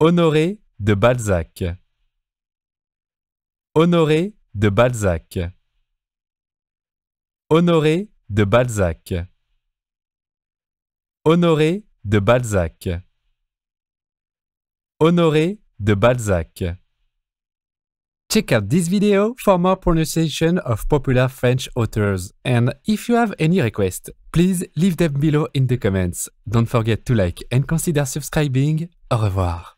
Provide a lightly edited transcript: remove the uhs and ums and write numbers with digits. Honoré de Balzac. Honoré de Balzac. Honoré de Balzac. Honoré de Balzac. Honoré de Balzac. Check out this video for more pronunciation of popular French authors. And if you have any requests, please leave them below in the comments. Don't forget to like and consider subscribing. Au revoir.